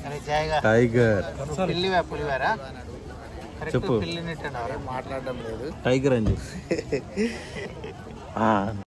Tiger. Cheppu. Tiger and